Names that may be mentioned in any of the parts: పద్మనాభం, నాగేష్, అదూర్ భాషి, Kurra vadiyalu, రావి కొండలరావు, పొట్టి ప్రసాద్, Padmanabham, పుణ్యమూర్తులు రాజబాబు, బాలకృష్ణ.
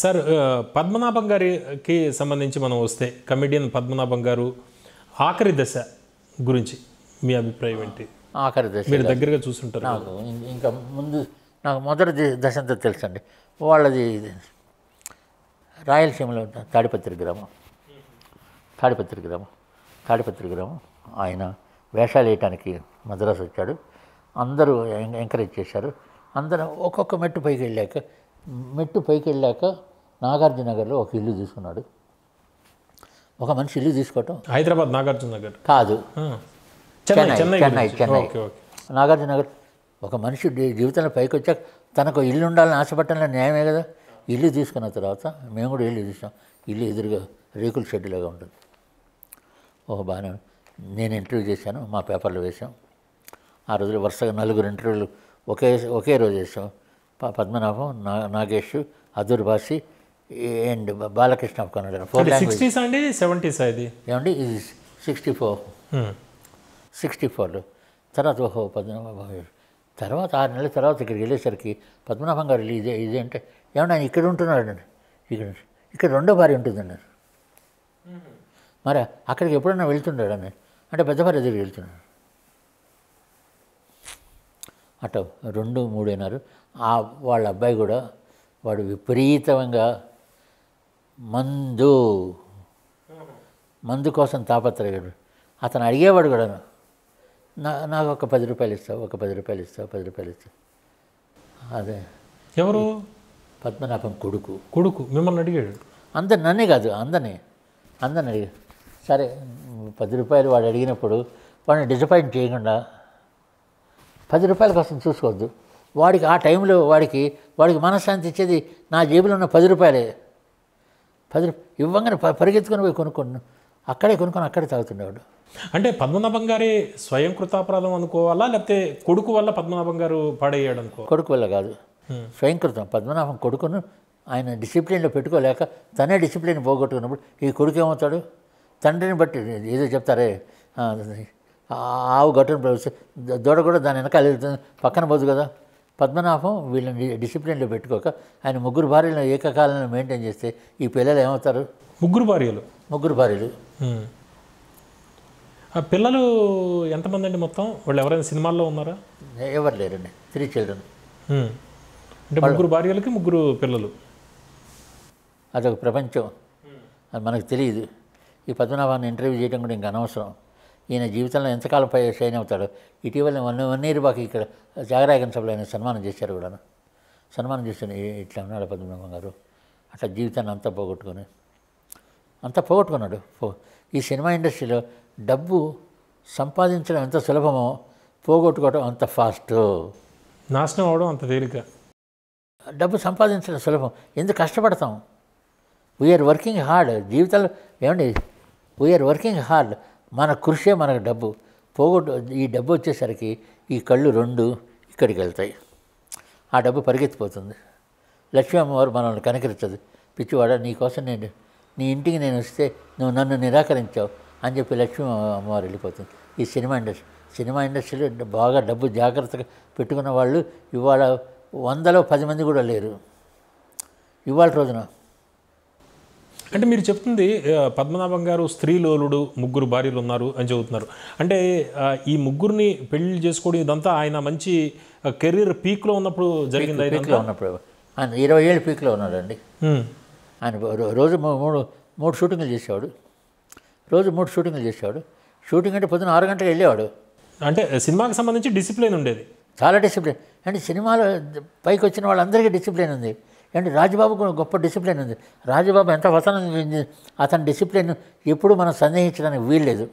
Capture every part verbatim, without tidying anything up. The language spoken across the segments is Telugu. Sir, Padmanabham gariki sambandhinchi manam vaste comedian Padmanabham garu Akari Dasha gurinchi మీ అభిప్రాయం ఏంటి? ఆఖరి దశ మీరు దగ్గరగా చూస్తుంటారు. నాకు ఇంకా ముందు నాకు మొదటి దశ అంతా తెలుసండి. వాళ్ళది రాయలసీమలో తాడిపత్రి గ్రామం తాడిపత్రి గ్రామం తాడిపత్రి గ్రామం ఆయన వేషాలు వేయటానికి మద్రాసు వచ్చాడు. అందరూ ఎంకరేజ్ చేశారు. అందరూ ఒక్కొక్క మెట్టు పైకి వెళ్ళాక మెట్టు పైకి వెళ్ళాక నాగార్జున నగర్లో ఒక ఇల్లు తీసుకున్నాడు. ఒక మనిషి ఇల్లు తీసుకోవటం హైదరాబాద్ నాగార్జున నగర్ కాదు, చెన్నై చెన్నై చెన్నై నాగార్జున నగర్. ఒక మనిషి జీవితంలో పైకి వచ్చాక తనకు ఇల్లు ఉండాలని ఆశపట్టంలో న్యాయమే కదా. ఇల్లు తీసుకున్న తర్వాత మేము కూడా ఇల్లు చూసాం. ఇల్లు ఎదురుగా రేకుల షెడ్లాగా ఉంటుంది. ఓహో బాగానే. నేను ఇంటర్వ్యూ చేశాను, మా పేపర్లు వేసాం. ఆ రోజులు వరుసగా నలుగురు ఇంటర్వ్యూలు ఒకే ఒకే రోజు వేసాం. పద్మనాభం, నా నాగేష్, అదూర్ భాషి అండ్ బాలకృష్ణ. ఏమండి ఇది సిక్స్టీ ఫోర్ సిక్స్టీ ఫోర్లో తర్వాత ఓహో పద్మనాభం. తర్వాత ఆరు నెలల తర్వాత ఇక్కడికి వెళ్ళేసరికి పద్మనాభం గారు ఇదే ఇదే అంటే ఏమన్నా ఆయన ఇక్కడ ఉంటున్నాడు అండి. ఇక్కడ ఇక్కడ రెండో భార్య ఉంటుందన్నారు. మరి అక్కడికి ఎప్పుడన్నా వెళ్తున్నాడు అని అంటే పెద్ద భార్య దగ్గరికి వెళ్తున్నాడు. అటు రెండు మూడైనారు. వాళ్ళ అబ్బాయి కూడా వాడు విపరీతంగా మందు మందు కోసం తాపత్రయాడు. అతను అడిగేవాడు కూడా నా నాకు ఒక పది రూపాయలు ఇస్తావు, ఒక పది రూపాయలు ఇస్తావు, పది రూపాయలు ఇస్తావు. అదే ఎవరు? పద్మనాభం కొడుకు. కొడుకు మిమ్మల్ని అడిగాడు? అందరు నన్నే కాదు, అందరినీ అందరిని అడిగాడు. సరే పది రూపాయలు వాడు అడిగినప్పుడు వాడిని డిసప్పాయింట్ చేయకుండా పది రూపాయల కోసం చూసుకోవద్దు. వాడికి ఆ టైంలో వాడికి వాడికి మనశ్శాంతి ఇచ్చేది నా జేబులో ఉన్న పది రూపాయలే. పది రూపాయలు ఇవ్వంగానే పరిగెత్తుకొని పోయి కొనుక్కున్నాను. అక్కడే కొనుక్కొని అక్కడే తాగుతుండేవాడు. అంటే పద్మనాభం గారి స్వయం కృతాపరాధం అనుకోవాలా, లేకపోతే కొడుకు వల్ల పద్మనాభం గారు పాడయ్యాడు అనుకో? కొడుకు వల్ల కాదు, స్వయం కృతం. పద్మనాభం కొడుకును ఆయన డిసిప్లిన్లో పెట్టుకోలేక తనే డిసిప్లిన్ పోగొట్టుకున్నప్పుడు ఈ కొడుకు ఏమవుతాడు? తండ్రిని బట్టి ఏదో చెప్తారే, ఆవు గట్టును ప్రవేశ దూడ కూడా దాని వెనకాల వెళ్తుంది, పక్కన పోదు కదా. పద్మనాభం వీళ్ళని డిసిప్లిన్లో పెట్టుకోక ఆయన ముగ్గురు భార్యలను ఏకకాలంలో మెయింటైన్ చేస్తే ఈ పిల్లలు ఏమవుతారు? ముగ్గురు భార్యలు ముగ్గురు భార్యలు ఆ పిల్లలు ఎంతమంది అండి మొత్తం? వాళ్ళు ఎవరైనా సినిమాల్లో ఉన్నారా? ఎవరు లేరండి. త్రీ చిల్డ్రన్ అంటే ముగ్గురు భార్యలకి ముగ్గురు పిల్లలు. అదొక ప్రపంచం, అది మనకు తెలియదు. ఈ పద్మనాభాన్ని ఇంటర్వ్యూ చేయడం కూడా ఇంకా అనవసరం. ఈయన జీవితంలో ఎంతకాలం పై షైన్ అవుతాడు. ఇటీవల వన్ వన్ ఇయర్ బాకి ఇక్కడ జాగరాయకన్ సభలో ఆయన సన్మానం చేశారు కూడాను. సన్మానం చేశాను. ఇట్లా ఉన్నాడు పద్మనాభం గారు, అట్లా జీవితాన్ని అంతా పోగొట్టుకొని అంతా పోగొట్టుకున్నాడు. ఈ సినిమా ఇండస్ట్రీలో డబ్బు సంపాదించడం ఎంత సులభమో పోగొట్టుకోవడం అంత ఫాస్ట్. నాశనం అవడం అంత తేలిక. డబ్బు సంపాదించడం సులభం, ఎందుకు కష్టపడతాం? We are working hard. జీవితంలో ఏమండి వీఆర్ వర్కింగ్ హార్డ్. మన కృషే మనకు డబ్బు పోగొట్టు. ఈ డబ్బు వచ్చేసరికి ఈ కళ్ళు రెండు ఇక్కడికి వెళ్తాయి. ఆ డబ్బు పరిగెత్తిపోతుంది. లక్ష్మీ అమ్మవారు మనల్ని కనికరించదు. పిచ్చివాడ, నీకోసం నేను నీ ఇంటికి నేను వస్తే నువ్వు నన్ను నిరాకరించావు అని చెప్పి లక్ష్మీ అమ్మవారు వెళ్ళిపోతుంది. ఈ సినిమా ఇండస్ట్రీ సినిమా ఇండస్ట్రీలో బాగా డబ్బు జాగ్రత్తగా పెట్టుకున్న వాళ్ళు ఇవాళ వందలో పది మంది కూడా లేరు ఇవాళ రోజున. అంటే మీరు చెప్తుంది పద్మనాభం గారు స్త్రీలోలుడు, ముగ్గురు భార్యలు ఉన్నారు అని చెబుతున్నారు. అంటే ఈ ముగ్గురిని పెళ్లి చేసుకోవడం ఇదంతా ఆయన మంచి కెరీర్ పీక్లో ఉన్నప్పుడు జరిగింది. పీక్లో ఉన్నప్పుడు ఆయన ఇరవై ఏళ్ళు పీక్లో ఉన్నాడండి. ఆయన రోజు మూడు మూడు షూటింగ్లు చేసేవాడు. రోజు మూడు షూటింగ్లు చేసేవాడు. షూటింగ్ అంటే పొద్దున ఆరు గంటలకు వెళ్ళేవాడు. అంటే సినిమాకి సంబంధించి డిసిప్లిన్ ఉండేది, చాలా డిసిప్లిన్. అంటే సినిమాలో పైకి వచ్చిన వాళ్ళందరికీ డిసిప్లిన్ ఉంది. అంటే రాజబాబుకు గొప్ప డిసిప్లిన్ ఉంది. రాజబాబు ఎంత వసనం చెంది అతని డిసిప్లిన్ ఎప్పుడు మనం సందేహించడానికి వీల్లేదు.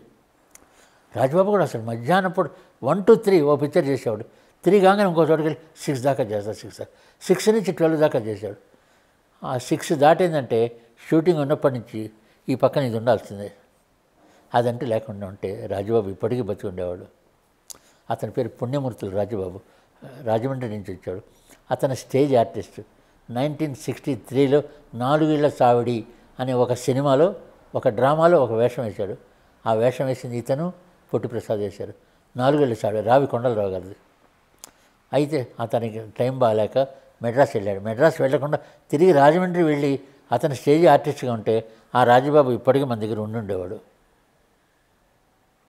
రాజబాబు కూడా అసలు మధ్యాహ్నం పూట వన్ టు త్రీ ఓ పిక్చర్ చేసేవాడు. త్రీ కాగానే ఇంకో చోటుకి వెళ్ళి సిక్స్ దాకా చేస్తాడు. సిక్స్ సిక్స్ నుంచి ట్వెల్వ్ దాకా చేసాడు. ఆ సిక్స్ దాటేందంటే షూటింగ్ ఉన్నప్పటి నుంచి ఈ పక్కన ఇది ఉండాల్సిందే. అదంటే లేకుండా ఉంటే రాజబాబు ఇప్పటికీ బతికి ఉండేవాడు. అతని పేరు పుణ్యమూర్తులు రాజబాబు. రాజమండ్రి నుంచి వచ్చాడు. అతను స్టేజ్ ఆర్టిస్ట్. నైన్టీన్ సిక్స్టీ త్రీలో నాలుగేళ్ల సావిడి అనే ఒక సినిమాలో ఒక డ్రామాలో ఒక వేషం వేశాడు. ఆ వేషం వేసింది ఇతను, పొట్టి ప్రసాద్ వేశారు. నాలుగేళ్ల సావిడి రావి కొండలరావు గారిది. అయితే అతనికి టైం బాగాలేక మెడ్రాస్ వెళ్ళాడు. మెడ్రాస్ వెళ్ళకుండా తిరిగి రాజమండ్రి వెళ్ళి అతను స్టేజ్ ఆర్టిస్ట్గా ఉంటే ఆ రాజబాబు ఇప్పటికీ మన దగ్గర ఉండి ఉండేవాడు.